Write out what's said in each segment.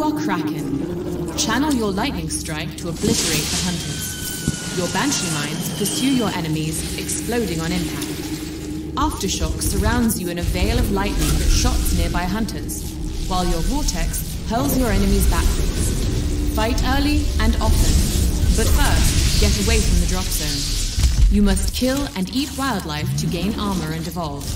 You are Kraken. Channel your lightning strike to obliterate the hunters. Your Banshee mines pursue your enemies, exploding on impact. Aftershock surrounds you in a veil of lightning that shots nearby hunters, while your Vortex hurls your enemies backwards. Fight early and often, but first, get away from the drop zone. You must kill and eat wildlife to gain armor and evolve.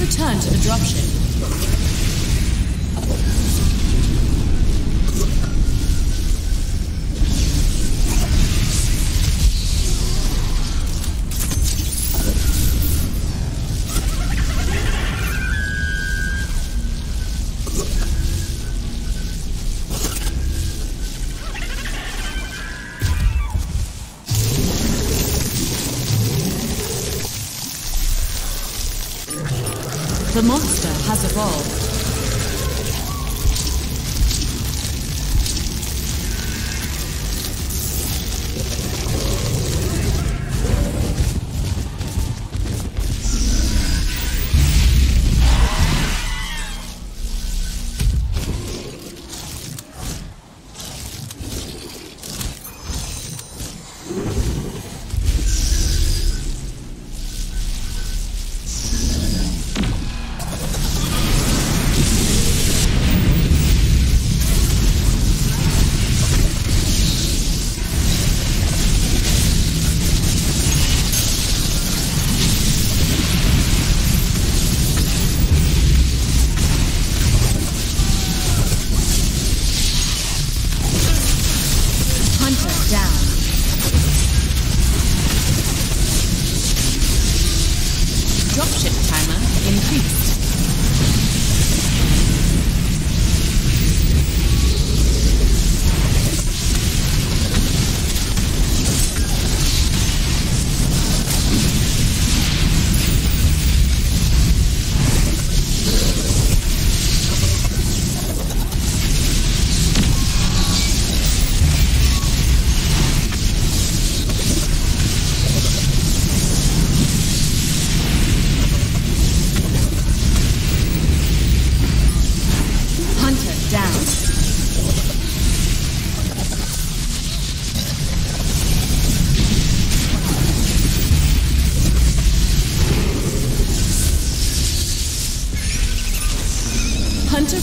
Return to the dropship. The monster has evolved.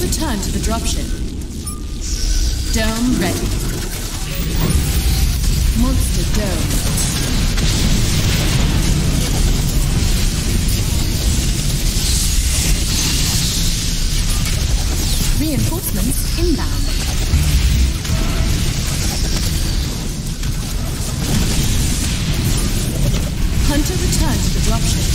Return to the dropship. Dome ready. Monster dome. Reinforcements Reinforcements inbound. Hunter returns to the dropship.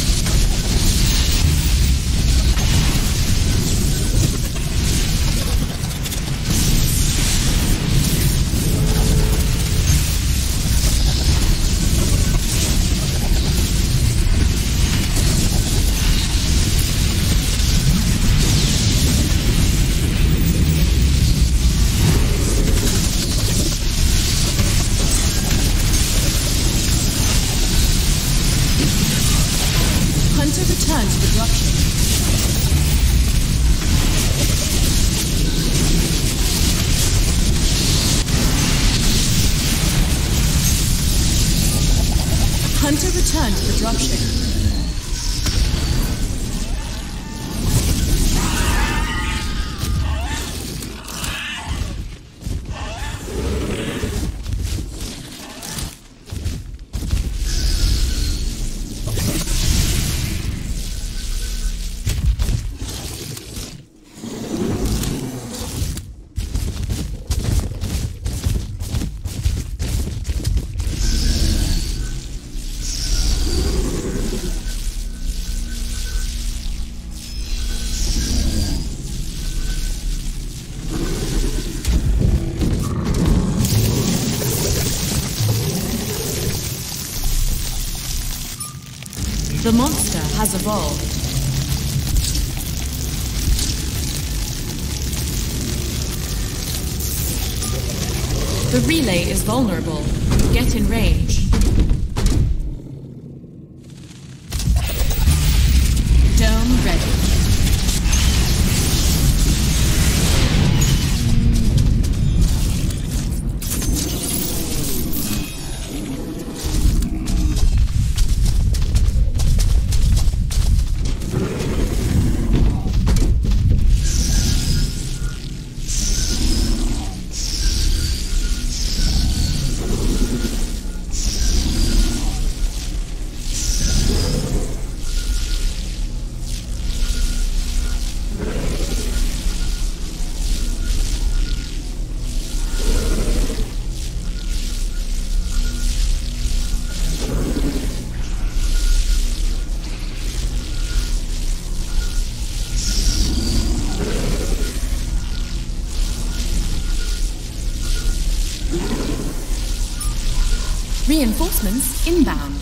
The monster has evolved. The relay is vulnerable. Get in range. Dome ready. Reinforcements inbound.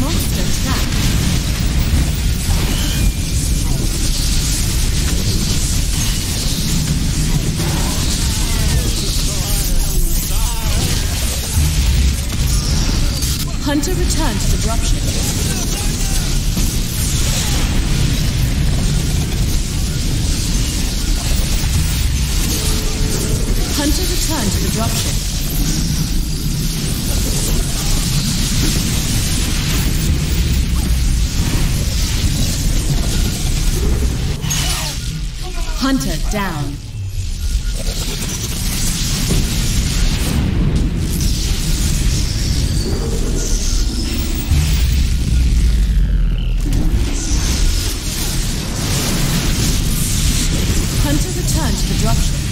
Monster trapped. Hunter returns to dropship. Hunter returns to the dropship. Hunter down. Hunter returns to the dropship.